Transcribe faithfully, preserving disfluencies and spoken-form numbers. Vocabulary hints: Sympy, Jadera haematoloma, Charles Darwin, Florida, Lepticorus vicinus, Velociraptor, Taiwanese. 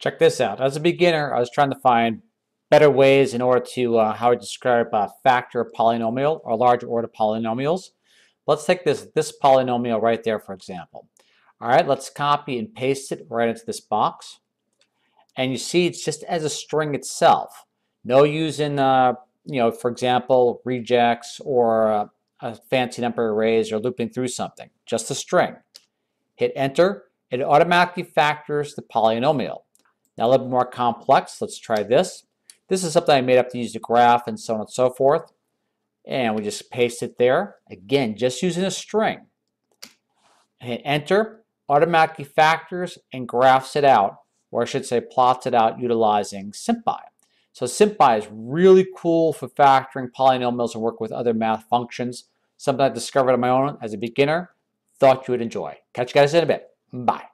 Check this out. As a beginner, I was trying to find better ways in order to uh, how I describe a factor polynomial or large order polynomials. Let's take this, this polynomial right there, for example. All right, let's copy and paste it right into this box. And you see it's just as a string itself. No using, uh, you know, for example, rejects or uh, a fancy number arrays or looping through something. Just a string. Hit enter. It automatically factors the polynomial. Now a little bit more complex. Let's try this. This is something I made up to use the graph and so on and so forth. And we just paste it there. Again, just using a string. Hit enter. Automatically factors and graphs it out, or I should say plots it out utilizing Sympy. So Sympy is really cool for factoring polynomials and work with other math functions. Something I discovered on my own as a beginner. Thought you would enjoy. Catch you guys in a bit. Bye.